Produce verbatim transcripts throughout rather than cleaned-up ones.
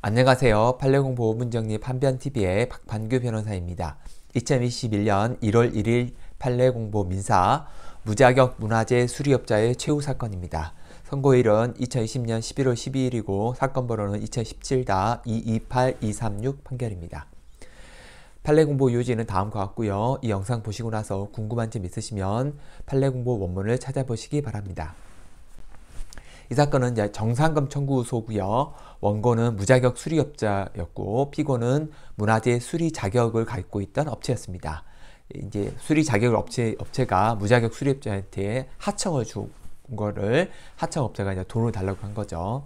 안녕하세요. 판례공보 문정리 판변티비의 박판규 변호사입니다. 이천이십일년 일월 일일 판례공보 민사 무자격 문화재 수리업자의 최후 사건입니다. 선고일은 이천이십년 십일월 십이일이고 사건 번호는 이천십칠다 이이팔이삼육 판결입니다. 판례공보 요지는 다음과 같고요. 이 영상 보시고 나서 궁금한 점 있으시면 판례공보 원문을 찾아보시기 바랍니다. 이 사건은 정상금 청구 소고요. 원고는 무자격 수리업자였고 피고는 문화재 수리 자격을 갖고 있던 업체였습니다. 이제 수리 자격을 업체 업체가 무자격 수리업자한테 하청을 준 거를 하청업자가 이제 돈을 달라고 한 거죠.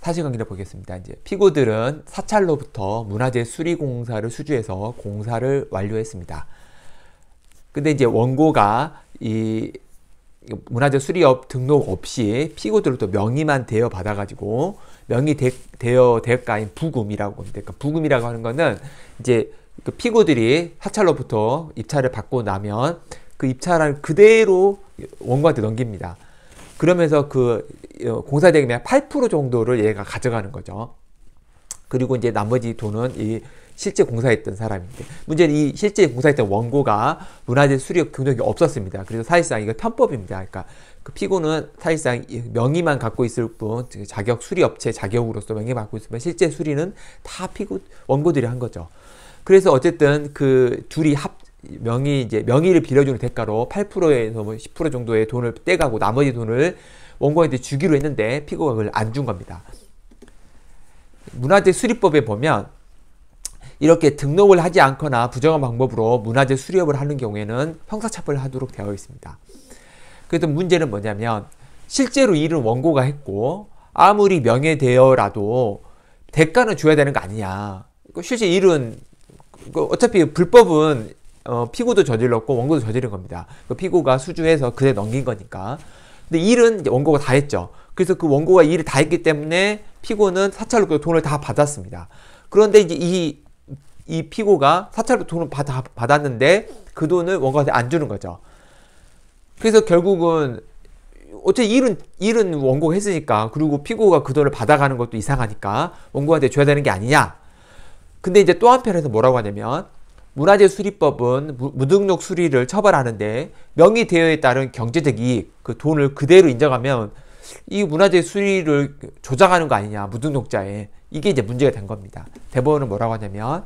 사실관계를 보겠습니다. 이제 피고들은 사찰로부터 문화재 수리공사를 수주해서 공사를 완료했습니다. 근데 이제 원고가 이 문화재 수리업 등록 없이 피고들로부터 명의만 대여 받아가지고 명의 대, 대여 대가인 부금이라고 합니다. 그러니까 부금이라고 하는 거는 이제 그 피고들이 사찰로부터 입찰을 받고 나면 그 입찰을 그대로 원고한테 넘깁니다. 그러면서 그 공사 대금의 팔 퍼센트 정도를 얘가 가져가는 거죠. 그리고 이제 나머지 돈은 이 실제 공사했던 사람인데, 문제는 이 실제 공사했던 원고가 문화재 수리업 경력이 없었습니다. 그래서 사실상 이거 편법입니다. 그러니까 그 피고는 사실상 명의만 갖고 있을 뿐, 자격 수리업체 자격으로서 명의 갖고 있으면 실제 수리는 다 피고 원고들이 한 거죠. 그래서 어쨌든 그 둘이 합 명의 이제 명의를 빌려주는 대가로 팔 퍼센트에서 뭐 십 퍼센트 정도의 돈을 떼가고 나머지 돈을 원고한테 주기로 했는데 피고가 그걸 안 준 겁니다. 문화재 수리법에 보면 이렇게 등록을 하지 않거나 부정한 방법으로 문화재 수리업을 하는 경우에는 형사처벌을 하도록 되어 있습니다. 그래도 문제는 뭐냐면 실제로 일은 원고가 했고 아무리 명예대여라도 대가는 줘야 되는 거 아니냐. 실제 일은 어차피 불법은 피고도 저질렀고 원고도 저지른 겁니다. 피고가 수주해서 그에 넘긴 거니까. 근데 일은 원고가 다 했죠. 그래서 그 원고가 일을 다 했기 때문에 피고는 사찰로부터 돈을 다 받았습니다. 그런데 이제 이, 이 피고가 사찰로부터 돈을 받아, 받았는데 그 돈을 원고한테 안 주는 거죠. 그래서 결국은 어차피 일은, 일은 원고가 했으니까, 그리고 피고가 그 돈을 받아가는 것도 이상하니까 원고한테 줘야 되는 게 아니냐. 근데 이제 또 한편에서 뭐라고 하냐면, 문화재 수리법은 무등록 수리를 처벌하는데 명의 대여에 따른 경제적 이익, 그 돈을 그대로 인정하면 이 문화재 수리를 조작하는 거 아니냐, 무등록자에. 이게 이제 문제가 된 겁니다. 대법원은 뭐라고 하냐면,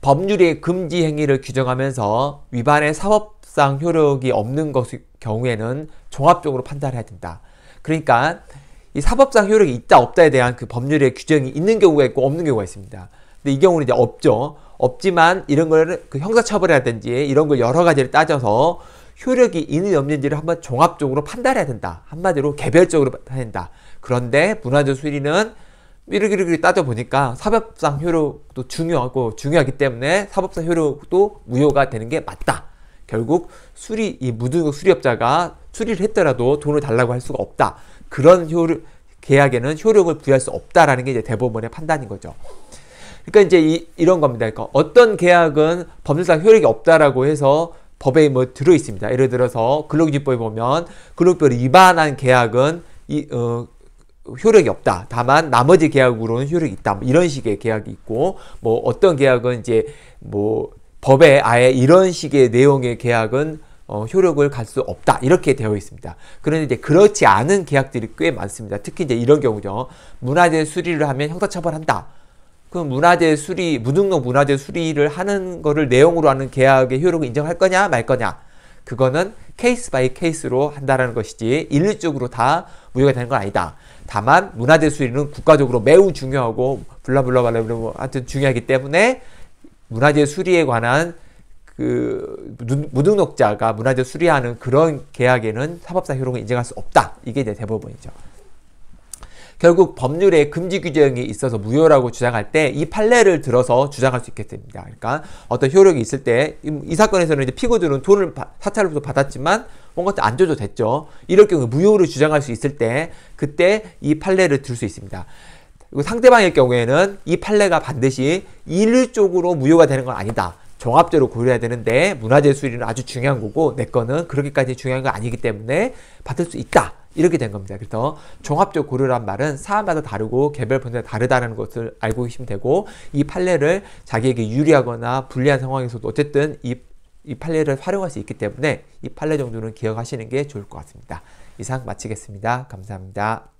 법률의 금지 행위를 규정하면서 위반의 사법상 효력이 없는 것의 경우에는 종합적으로 판단해야 된다. 그러니까 이 사법상 효력이 있다 없다에 대한 그 법률의 규정이 있는 경우가 있고 없는 경우가 있습니다. 근데 이 경우는 이제 없죠. 없지만 이런 걸 그 형사처벌이라든지 이런 걸 여러 가지를 따져서 효력이 있는 없는지를 한번 종합적으로 판단해야 된다. 한마디로 개별적으로 판단한다. 그런데 문화재 수리는 이렇게 이렇게 따져보니까 사법상 효력도 중요하고 중요하기 때문에 사법상 효력도 무효가 되는 게 맞다. 결국 수리 이 무등록 수리업자가 수리를 했더라도 돈을 달라고 할 수가 없다. 그런 효력 계약에는 효력을 부여할 수 없다라는 게 이제 대법원의 판단인 거죠. 그러니까 이제 이, 이런 겁니다. 그러니까 어떤 계약은 법률상 효력이 없다라고 해서 법에 뭐 들어 있습니다. 예를 들어서 근로기준법에 보면 근로기준법을 위반한 계약은 이, 어, 효력이 없다. 다만 나머지 계약으로는 효력이 있다. 뭐 이런 식의 계약이 있고, 뭐 어떤 계약은 이제 뭐 법에 아예 이런 식의 내용의 계약은 어, 효력을 갈 수 없다. 이렇게 되어 있습니다. 그런데 이제 그렇지 않은 계약들이 꽤 많습니다. 특히 이제 이런 경우죠. 문화재 수리를 하면 형사처벌한다. 그 문화재 수리, 무등록 문화재 수리를 하는 거를 내용으로 하는 계약의 효력을 인정할 거냐 말 거냐, 그거는 케이스 바이 케이스로 한다라는 것이지 일률적으로 다 무효가 되는 건 아니다. 다만 문화재 수리는 국가적으로 매우 중요하고 블라블라 블라블라 뭐 하여튼 중요하기 때문에 문화재 수리에 관한 그 무등록자가 문화재 수리하는 그런 계약에는 사법상 효력을 인정할 수 없다. 이게 이제 대법원이죠. 결국 법률에 금지 규정이 있어서 무효라고 주장할 때 이 판례를 들어서 주장할 수 있게 됩니다. 그러니까 어떤 효력이 있을 때 이 사건에서는 이제 피고들은 돈을 바, 사찰로부터 받았지만 뭔가 안 줘도 됐죠. 이럴 경우 무효를 주장할 수 있을 때 그때 이 판례를 들 수 있습니다. 그리고 상대방의 경우에는 이 판례가 반드시 일률적으로 무효가 되는 건 아니다. 종합적으로 고려해야 되는데 문화재 수리는 아주 중요한 거고 내 거는 그렇게까지 중요한 건 아니기 때문에 받을 수 있다. 이렇게 된 겁니다. 그래서 종합적 고려란 말은 사안마다 다르고 개별 분야에 다르다는 것을 알고 계시면 되고, 이 판례를 자기에게 유리하거나 불리한 상황에서도 어쨌든 이, 이 판례를 활용할 수 있기 때문에 이 판례 정도는 기억하시는 게 좋을 것 같습니다. 이상 마치겠습니다. 감사합니다.